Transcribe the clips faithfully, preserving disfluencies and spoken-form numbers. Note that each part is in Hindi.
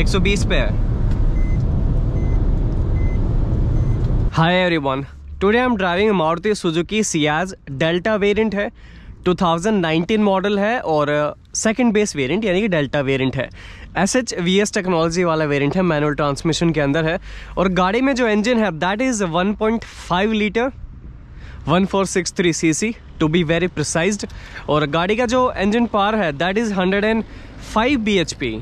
एक सौ बीस पे है। Hi everyone, today I am driving Maruti Suzuki Ciaz, Delta variant है, दो हज़ार उन्नीस मॉडल है और सेकंड बेस वेरिएंट यानी कि डेल्टा वेरिएंट है। S H V S technology वाला वेरिएंट है, मैनुअल ट्रांसमिशन के अंदर है और गाड़ी में जो इंजन है that is one point five litre one four six three cc to be very precised. और गाड़ी का जो इंजन पावर है that is one hundred and five B H P.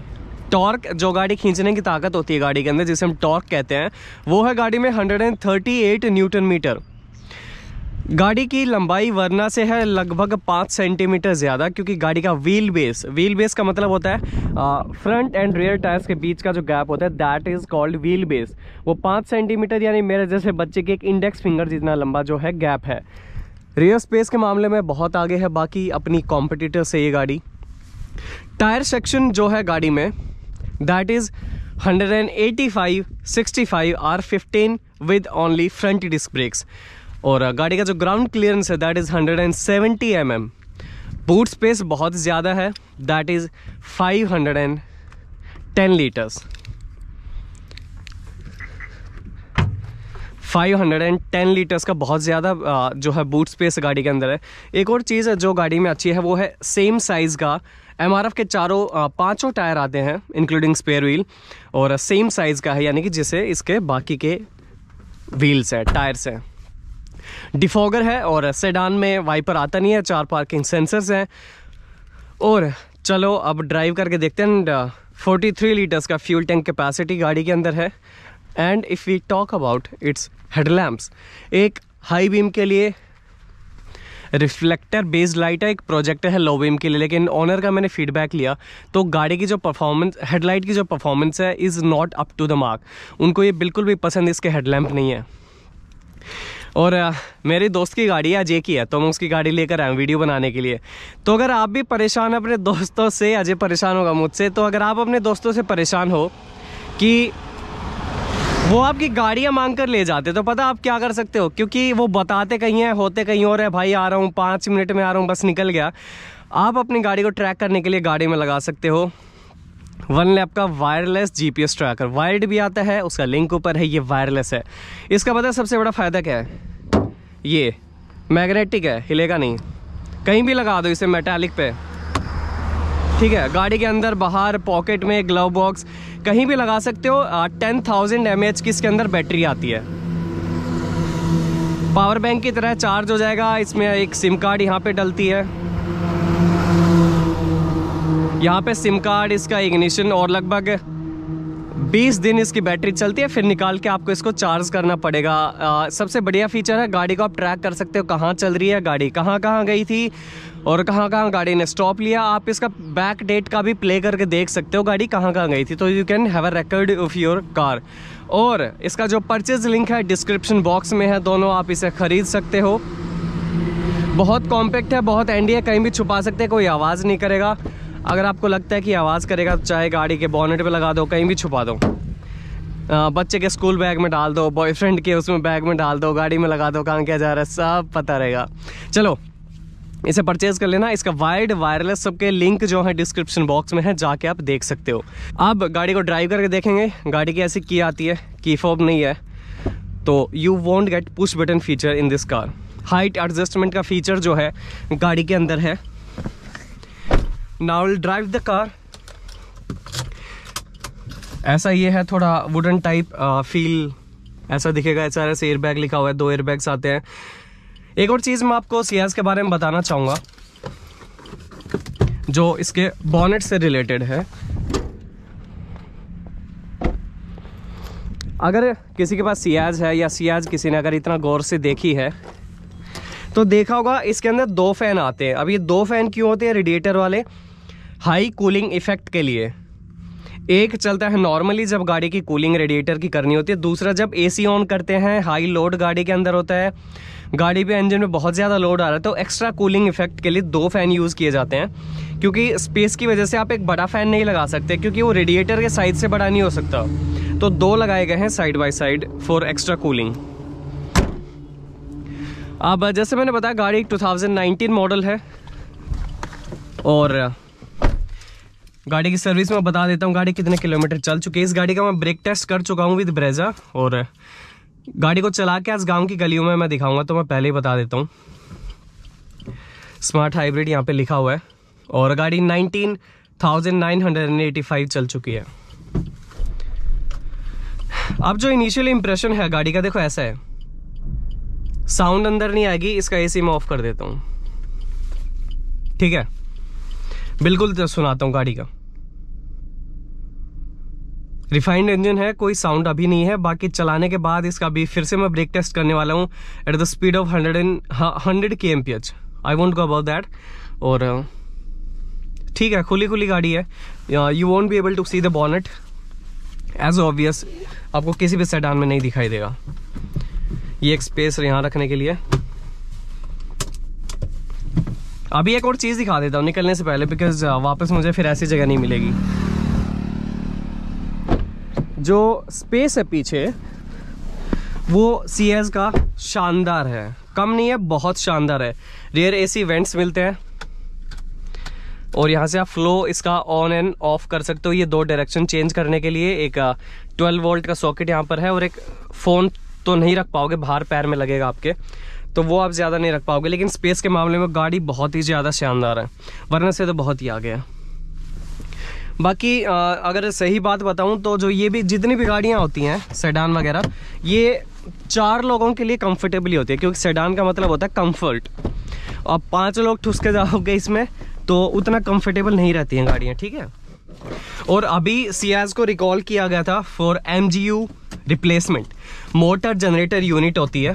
Torque, जो गाड़ी खींचने की ताकत होती है गाड़ी के अंदर जिसे हम टॉर्क कहते हैं, वो है गाड़ी में एक सौ अड़तीस न्यूटन मीटर। गाड़ी की लंबाई वर्ना से है लगभग पाँच सेंटीमीटर ज़्यादा, क्योंकि गाड़ी का व्हील बेस, व्हील बेस का मतलब होता है फ्रंट एंड रियर टायर्स के बीच का जो गैप होता है that is called wheel base. वो पाँच सेंटीमीटर यानी मेरे जैसे बच्चे के एक इंडेक्स फिंगर जितना लंबा जो है गैप है। रियर स्पेस के मामले में बहुत आगे है बाकी अपनी कॉम्पिटिटर से ये गाड़ी। टायर सेक्शन जो है गाड़ी में that is one eighty five sixty five R fifteen with only front disc brakes. और गाड़ी का जो ग्राउंड क्लियरेंस है that is one seventy M M. Boot space बहुत ज़्यादा है that is five hundred ten litres, five hundred ten litres का बहुत ज़्यादा जो है बूट स्पेस गाड़ी के अंदर है। एक और चीज़ जो गाड़ी में अच्छी है वो है सेम साइज़ का एम आर एफ के चारों पांचों टायर आते हैं इंक्लूडिंग स्पेयर व्हील, और सेम साइज़ का है यानी कि जिसे इसके बाकी के व्हील्स है, टायर्स हैं। डिफॉगर है और सेडान में वाइपर आता नहीं है। चार पार्किंग सेंसर्स हैं। और चलो अब ड्राइव करके देखते हैं। फोर्टी थ्री लीटर्स का फ्यूल टैंक कैपेसिटी गाड़ी के अंदर है। And if we talk about its headlamps, एक हाई बीम के लिए रिफ्लेक्टर बेस्ड लाइट है, एक प्रोजेक्टर है लो बीम के लिए। लेकिन ओनर का मैंने फीडबैक लिया तो गाड़ी की जो परफॉर्मेंस, हेडलाइट की जो परफॉर्मेंस है is not up to the mark. उनको ये बिल्कुल भी पसंद इसके हेडलैम्प नहीं है। और uh, मेरे दोस्त की गाड़ी है, अजय की है, तो मैं उसकी गाड़ी लेकर आया हूँ वीडियो बनाने के लिए। तो अगर आप भी परेशान अपने दोस्तों से, अजय परेशान होगा मुझसे, तो अगर आप अपने दोस्तों से परेशान हो कि वो आपकी गाड़ियाँ मांग कर ले जाते, तो पता आप क्या कर सकते हो, क्योंकि वो बताते कहीं हैं, होते कहीं और है। भाई आ रहा हूँ, पाँच मिनट में आ रहा हूँ, बस निकल गया। आप अपनी गाड़ी को ट्रैक करने के लिए गाड़ी में लगा सकते हो वन लैप का wireless G P S tracker. Wired भी आता है, उसका लिंक ऊपर है, ये वायरलेस है। इसका पता सबसे बड़ा फ़ायदा क्या है, ये मैग्नेटिक है, हिलेगा नहीं। कहीं भी लगा दो इसे, मेटालिक पे, ठीक है, गाड़ी के अंदर, बाहर, पॉकेट में, ग्लव बॉक्स, कहीं भी लगा सकते हो। टेन थाउजेंड एम एच की इसके अंदर बैटरी आती है, पावर बैंक की तरह चार्ज हो जाएगा। इसमें एक सिम कार्ड यहाँ पर डलती है, यहाँ पे सिम कार्ड, इसका इग्निशन, और लगभग बीस दिन इसकी बैटरी चलती है, फिर निकाल के आपको इसको चार्ज करना पड़ेगा। आ, सबसे बढ़िया फीचर है, गाड़ी को आप ट्रैक कर सकते हो कहाँ चल रही है गाड़ी, कहाँ कहाँ गई थी और कहाँ कहाँ गाड़ी ने स्टॉप लिया। आप इसका बैक डेट का भी प्ले करके देख सकते हो गाड़ी कहाँ कहाँ गई थी, तो you can have a record of your car. और इसका जो परचेज लिंक है डिस्क्रिप्शन बॉक्स में है, दोनों आप इसे ख़रीद सकते हो। बहुत कॉम्पैक्ट है, बहुत एंडी है, कहीं भी छुपा सकते हैं, कोई आवाज़ नहीं करेगा। अगर आपको लगता है कि आवाज़ करेगा तो चाहे गाड़ी के बोनेट पे लगा दो, कहीं भी छुपा दो, आ, बच्चे के स्कूल बैग में डाल दो, बॉयफ्रेंड के उसमें बैग में डाल दो, गाड़ी में लगा दो, कहाँ क्या जा रहा है सब पता रहेगा। चलो इसे परचेज़ कर लेना। इसका वायर्ड, वायरलेस, सबके लिंक जो है डिस्क्रिप्शन बॉक्स में है, जाके आप देख सकते हो। अब गाड़ी को ड्राइव करके देखेंगे गाड़ी की ऐसी की आती है, की फॉब नहीं है, तो you won't get push button feature in this car. Height adjustment का फीचर जो है गाड़ी के अंदर है। Now we'll drive the car। ऐसा ये है, थोड़ा वुडन टाइप फील ऐसा दिखेगा। एच आर एस एयरबैग लिखा हुआ है, दो एयरबैग्स आते हैं। एक और चीज़ मैं आपको सियाज के बारे में बताना चाहूँगा जो इसके बॉनेट से रिलेटेड है। अगर किसी के पास सियाज है या सियाज किसी ने अगर इतना गौर से देखी है तो देखा होगा इसके अंदर दो फैन आते हैं। अब ये दो फैन क्यों होते हैं, रेडिएटर वाले, हाई कूलिंग इफेक्ट के लिए। एक चलता है नॉर्मली जब गाड़ी की कूलिंग रेडिएटर की करनी होती है, दूसरा जब एसी ऑन करते हैं, हाई लोड गाड़ी के अंदर होता है, गाड़ी पे इंजन में बहुत ज़्यादा लोड आ रहा है, तो एक्स्ट्रा कूलिंग इफेक्ट के लिए दो फैन यूज़ किए जाते हैं। क्योंकि स्पेस की वजह से आप एक बड़ा फ़ैन नहीं लगा सकते, क्योंकि वो रेडिएटर के साइड से बड़ा नहीं हो सकता, तो दो लगाए गए हैं side by side for extra cooling. अब जैसे मैंने बताया गाड़ी दो हज़ार उन्नीस मॉडल है और गाड़ी की सर्विस में बता देता हूँ गाड़ी कितने किलोमीटर चल चुकी है। इस गाड़ी का मैं ब्रेक टेस्ट कर चुका हूँ विद ब्रेज़ा, और गाड़ी को चला के आज गांव की गलियों में मैं दिखाऊंगा, तो मैं पहले ही बता देता हूँ। स्मार्ट हाइब्रिड यहाँ पे लिखा हुआ है, और गाड़ी उन्नीस हज़ार नौ सौ पचासी चल चुकी है। अब जो इनिशियल इंप्रेशन है गाड़ी का, देखो ऐसा है, साउंड अंदर नहीं आएगी। इसका एसी मैं ऑफ कर देता हूँ, ठीक है, बिल्कुल तो सुनाता हूँ गाड़ी का। रिफाइंड इंजन है, कोई साउंड अभी नहीं है। बाकी चलाने के बाद इसका भी फिर से मैं ब्रेक टेस्ट करने वाला हूँ at the speed of hundred and hundred K M P H, I won't go about that. और ठीक है, खुली खुली गाड़ी है, you won't be able to see the bonnet as obvious, आपको किसी भी सेडान में नहीं दिखाई देगा। ये एक स्पेस यहाँ रखने के लिए। अभी एक और चीज़ दिखा देता हूँ निकलने से पहले, बिकॉज वापस मुझे फिर ऐसी जगह नहीं मिलेगी। जो स्पेस है पीछे वो सीएज का शानदार है, कम नहीं है, बहुत शानदार है। रियर एसी वेंट्स मिलते हैं, और यहाँ से आप फ्लो इसका ऑन एंड ऑफ कर सकते हो। ये दो डायरेक्शन चेंज करने के लिए एक ट्वेल्व वोल्ट का सॉकेट यहाँ पर है, और एक फ़ोन तो नहीं रख पाओगे, बाहर पैर में लगेगा आपके, तो वो आप ज़्यादा नहीं रख पाओगे। लेकिन स्पेस के मामले में गाड़ी बहुत ही ज़्यादा शानदार है, वरना से तो बहुत ही आगे है। बाकी आ, अगर सही बात बताऊं तो जो ये भी जितनी भी गाड़ियां होती हैं सेडान वगैरह, ये चार लोगों के लिए कंफर्टेबली होती है, क्योंकि सेडान का मतलब होता है कंफर्ट। अब पांच लोग ठुस के जाओगे इसमें तो उतना कंफर्टेबल नहीं रहती हैं गाड़ियां, ठीक है। और अभी सियाज को रिकॉल किया गया था for M G U replacement, motor generator unit होती है,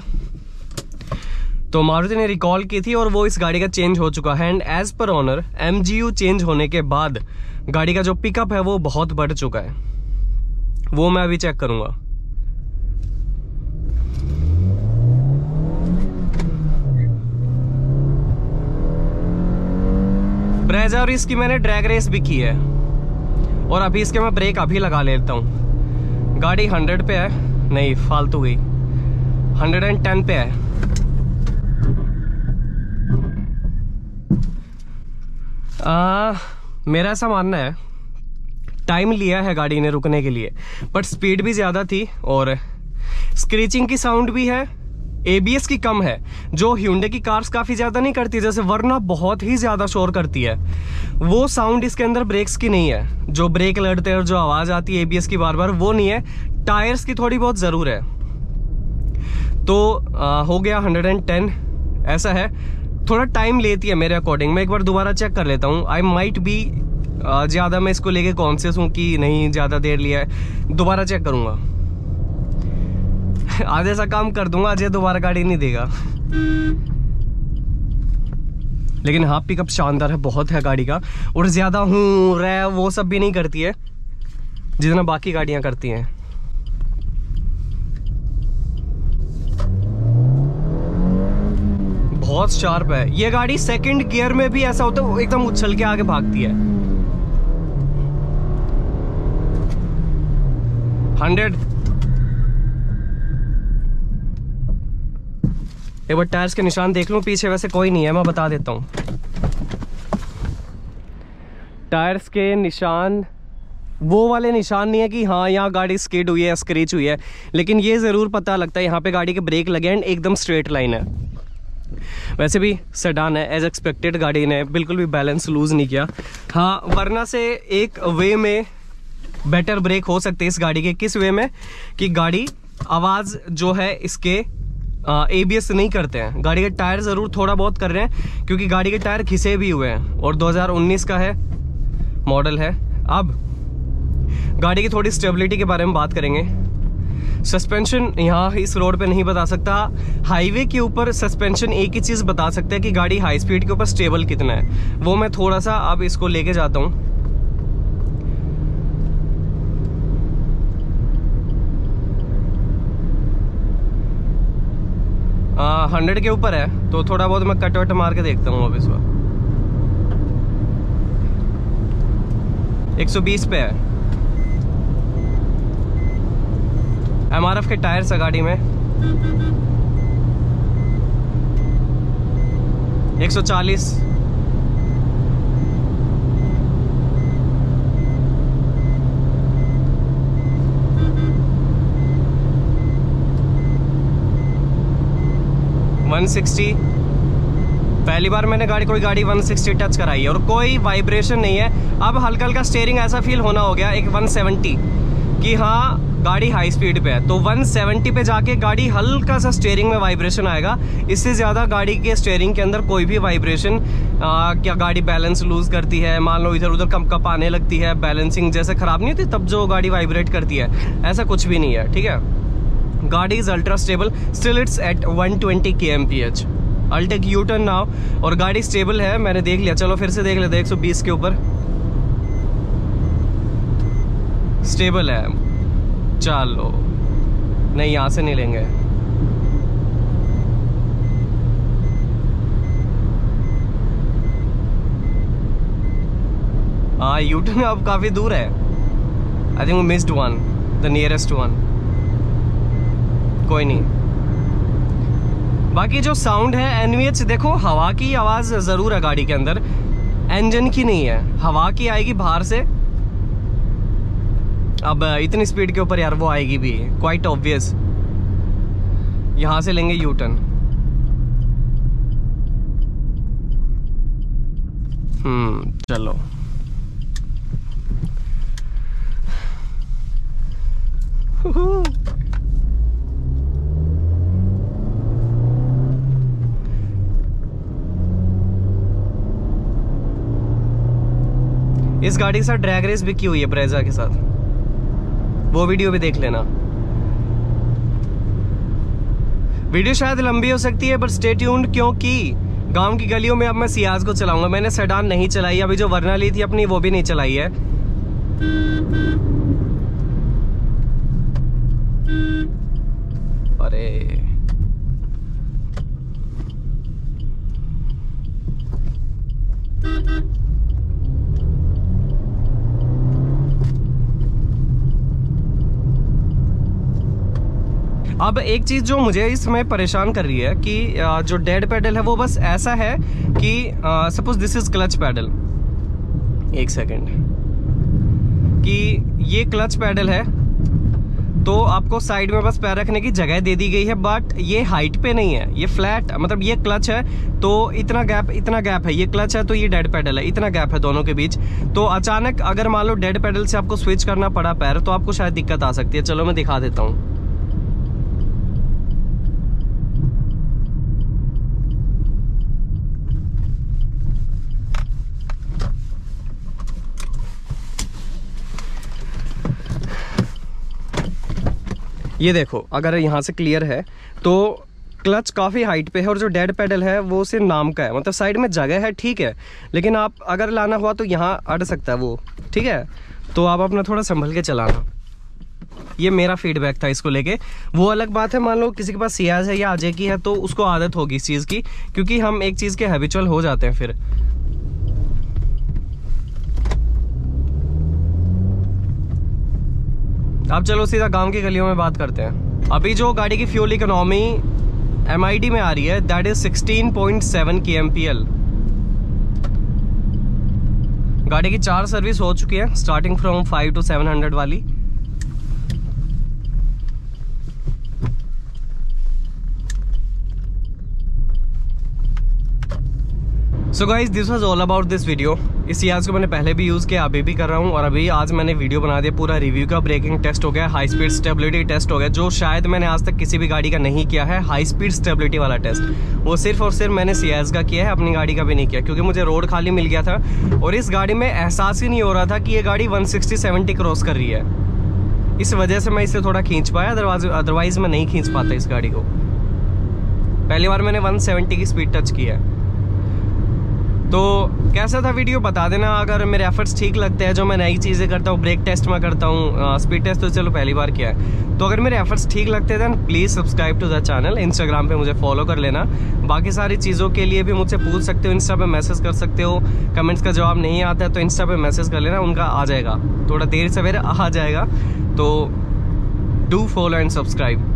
तो मारुति ने रिकॉल की थी, और वो इस गाड़ी का चेंज हो चुका है। And as per owner M G U change होने के बाद गाड़ी का जो पिकअप है वो बहुत बढ़ चुका है, वो मैं अभी चेक करूंगा। ब्रेज़ा, और इसकी मैंने ड्रैग रेस भी की है, और अभी इसके मैं ब्रेक अभी लगा लेता हूँ। गाड़ी हंड्रेड पे है, नहीं फालतू गई, हंड्रेड एंड टेन पे है। आ, मेरा ऐसा मानना है, टाइम लिया है गाड़ी ने रुकने के लिए, बट स्पीड भी ज़्यादा थी, और स्क्रीचिंग की साउंड भी है, एबीएस की कम है, जो Hyundai की कार्स काफ़ी ज़्यादा नहीं करती, जैसे वर्ना बहुत ही ज़्यादा शोर करती है, वो साउंड इसके अंदर ब्रेक्स की नहीं है। जो ब्रेक लड़ते हैं और जो आवाज़ आती है एबीएस की बार बार, वो नहीं है। टायर्स की थोड़ी बहुत ज़रूर है। तो आ, हो गया हंड्रेड एंड टेन, ऐसा है, थोड़ा टाइम लेती है मेरे अकॉर्डिंग। मैं एक बार दोबारा चेक कर लेता हूँ, आई माइट बी ज़्यादा, मैं इसको लेके कॉन्शियस हूँ कि नहीं ज़्यादा देर लिया है, दोबारा चेक करूँगा। आज ऐसा काम कर दूंगा आज ये दोबारा गाड़ी नहीं देगा, लेकिन हाँ पिकअप शानदार है, बहुत है गाड़ी का, और ज़्यादा हूँ रह वो सब भी नहीं करती है जितना बाकी गाड़ियाँ करती हैं। बहुत शार्प है ये गाड़ी, सेकंड गियर में भी ऐसा होता है एकदम उछल के आगे भागती है। हंड्रेड, एक बार टायर्स के निशान देख लूं, पीछे वैसे कोई नहीं है, मैं बता देता हूं। टायर्स के निशान वो वाले निशान नहीं है कि हाँ यहाँ गाड़ी स्किड हुई है, स्क्रीच हुई है, लेकिन ये जरूर पता लगता है यहाँ पे गाड़ी के ब्रेक लगे एंड एकदम स्ट्रेट लाइन है। वैसे भी सेडान है, एज एक्सपेक्टेड गाड़ी ने बिल्कुल भी बैलेंस लूज नहीं किया। हाँ वरना से एक वे में बेटर ब्रेक हो सकते हैं इस गाड़ी के, किस वे में कि गाड़ी आवाज़ जो है इसके एबीएस नहीं करते हैं, गाड़ी के टायर ज़रूर थोड़ा बहुत कर रहे हैं, क्योंकि गाड़ी के टायर घिसे भी हुए हैं, और दो हज़ार उन्नीस का है मॉडल है। अब गाड़ी की थोड़ी स्टेबिलिटी के बारे में बात करेंगे। सस्पेंशन यहाँ इस रोड पे नहीं बता सकता, हाईवे के ऊपर सस्पेंशन एक ही चीज़ बता सकता है कि गाड़ी हाई स्पीड के ऊपर स्टेबल कितना है, वो मैं थोड़ा सा अब इसको लेके जाता हूँ। हंड्रेड के ऊपर है तो थोड़ा बहुत मैं कट वट मार के देखता हूँ। अब इस बार एक सौ बीस पे है। एमआरएफ के टायर्स है गाड़ी में, एक सौ चालीस, वन सिक्सटी, पहली बार मैंने गाड़ी कोई गाड़ी वन सिक्सटी टच कराई है और कोई वाइब्रेशन नहीं है। अब हल्का हल्का स्टीयरिंग ऐसा फील होना हो गया एक वन सेवेंटी कि हाँ गाड़ी हाई स्पीड पे है, तो वन सेवेंटी पे जाके गाड़ी हल्का सा स्टीयरिंग में वाइब्रेशन आएगा। इससे ज़्यादा गाड़ी के स्टीयरिंग के अंदर कोई भी वाइब्रेशन, क्या गाड़ी बैलेंस लूज़ करती है, मान लो इधर उधर कंपकप आने लगती है, बैलेंसिंग जैसे ख़राब नहीं होती तब जो गाड़ी वाइब्रेट करती है, ऐसा कुछ भी नहीं है। ठीक है, गाड़ी is ultra stable, still it's at one twenty K M P H. I'll take U-turn now, और गाड़ी स्टेबल है, मैंने देख लिया। चलो फिर से देख लेते हैं, एक सौ बीस के ऊपर स्टेबल है। चलो नहीं, यहाँ से नहीं लेंगे, हाँ U-turn अब काफी दूर है। I think missed one, the nearest one. कोई नहीं, बाकी जो साउंड है एन वी एच, देखो हवा की आवाज़ ज़रूर है गाड़ी के अंदर, इंजन की नहीं है, हवा की आएगी बाहर से। अब इतनी स्पीड के ऊपर यार वो आएगी भी, क्वाइट ऑब्वियस। यहाँ से लेंगे यू टर्न। हम्म चलो इस गाड़ी के साथ ड्रैग रेस भी की हुई है ब्रेज़ा के साथ, वो वीडियो भी देख लेना। वीडियो शायद लंबी हो सकती है, पर स्टे ट्यून्ड, क्योंकि गांव की गलियों में अब मैं सियाज को चलाऊंगा। मैंने सेडान नहीं चलाई, अभी जो वर्ना ली थी अपनी वो भी नहीं चलाई है। अरे अब एक चीज़ जो मुझे इसमें परेशान कर रही है कि जो डेड पैडल है वो बस ऐसा है कि suppose this is clutch pedal, एक सेकंड, कि ये क्लच पैडल है तो आपको साइड में बस पैर रखने की जगह दे दी गई है, बट ये हाइट पे नहीं है, ये फ्लैट, मतलब ये क्लच है तो इतना गैप, इतना गैप है, ये क्लच है तो ये डेड पैडल है, इतना गैप है दोनों के बीच। तो अचानक अगर मान लो डेड पैडल से आपको स्विच करना पड़ा पैर, तो आपको शायद दिक्कत आ सकती है। चलो मैं दिखा देता हूँ, ये देखो, अगर यहाँ से क्लियर है तो क्लच काफ़ी हाइट पे है और जो डेड पैडल है वो सिर्फ नाम का है, मतलब साइड में जगह है ठीक है, लेकिन आप अगर लाना हुआ तो यहाँ अड़ सकता है वो, ठीक है। तो आप अपना थोड़ा संभल के चलाना, ये मेरा फीडबैक था इसको लेके। वो अलग बात है, मान लो किसी के पास सियाज है या आजे की है तो उसको आदत होगी इस चीज़ की, क्योंकि हम एक चीज़ के हैबिचुअल हो जाते हैं फिर। अब चलो सीधा गांव की गलियों में बात करते हैं। अभी जो गाड़ी की fuel economy M I D में आ रही है, that is sixteen point seven K M P L. गाड़ी की चार सर्विस हो चुकी है, starting from five to seven hundred वाली। So guys, this was all about this video. इस सियाज को मैंने पहले भी यूज़ किया, अभी भी कर रहा हूँ, और अभी आज मैंने वीडियो बना दिया, पूरा रिव्यू का, ब्रेकिंग टेस्ट हो गया, हाई स्पीड स्टेबिलिटी टेस्ट हो गया, जो शायद मैंने आज तक किसी भी गाड़ी का नहीं किया है। हाई स्पीड स्टेबिलिटी वाला टेस्ट वो सिर्फ और सिर्फ मैंने सियाज का किया है, अपनी गाड़ी का भी नहीं किया, क्योंकि मुझे रोड खाली मिल गया था और इस गाड़ी में एहसास ही नहीं हो रहा था कि ये गाड़ी वन सिक्सटी सेवेंटी क्रॉस कर रही है। इस वजह से मैं इसे थोड़ा खींच पाया, अदरवाइज अदरवाइज मैं नहीं खींच पाता इस गाड़ी को। पहली बार मैंने वन सेवेंटी की स्पीड टच की है। तो कैसा था वीडियो बता देना, अगर मेरे एफर्ट्स ठीक लगते हैं, जो मैं नई चीज़ें करता हूँ, ब्रेक टेस्ट मैं करता हूँ, स्पीड टेस्ट तो चलो पहली बार किया है, तो अगर मेरे एफर्ट्स ठीक लगते थे please subscribe to the channel. Instagram पे मुझे फॉलो कर लेना, बाकी सारी चीज़ों के लिए भी मुझसे पूछ सकते हो, इंस्टा पे मैसेज कर सकते हो, कमेंट्स का जवाब नहीं आता है तो इंस्टा पे मैसेज कर लेना, उनका आ जाएगा, थोड़ा देर सवेरे आ जाएगा। तो डू फॉलो एंड सब्सक्राइब।